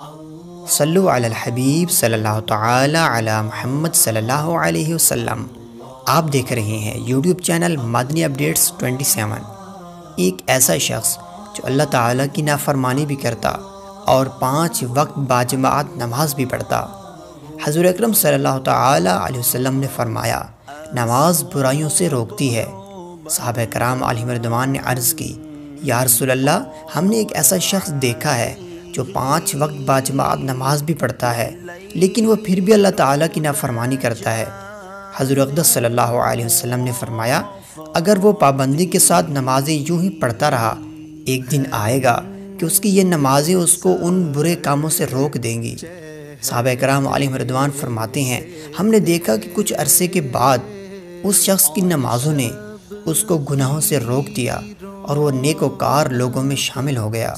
सल्लु अला हबीब सल्लल्लाहु तआला अला मुहम्मद सल्लल्लाहु अलैहि वसल्लम। आप देख रहे हैं YouTube चैनल मदनी अपडेट्स 27। एक ऐसा शख्स जो अल्लाह ताला की नाफरमानी भी करता और 5 वक्त बाजमात नमाज भी पढ़ता। हजूर अकरम सल्लल्लाहु तआला अलैहि वसल्लम ने फरमाया, नमाज बुराइयों से रोकती है। सहाबा कराम अलैहिम रिदवान ने अर्ज़ की, या रसूल अल्लाह, हमने एक ऐसा शख्स देखा है जो 5 वक्त बाजमात नमाज भी पढ़ता है लेकिन वह फिर भी अल्लाह ताला की नाफरमानी करता है। हज़रत अक़दस सल्लल्लाहु अलैहि वसल्लम ने फरमाया, अगर वो पाबंदी के साथ नमाजें यूं ही पढ़ता रहा, एक दिन आएगा कि उसकी ये नमाजें उसको उन बुरे कामों से रोक देंगी। सहाबा कराम अलैहिम रिदवान फरमाते हैं, हमने देखा कि कुछ अरसे के बाद उस शख्स की नमाजों ने उसको गुनाहों से रोक दिया और वो नेकोकार लोगों में शामिल हो गया।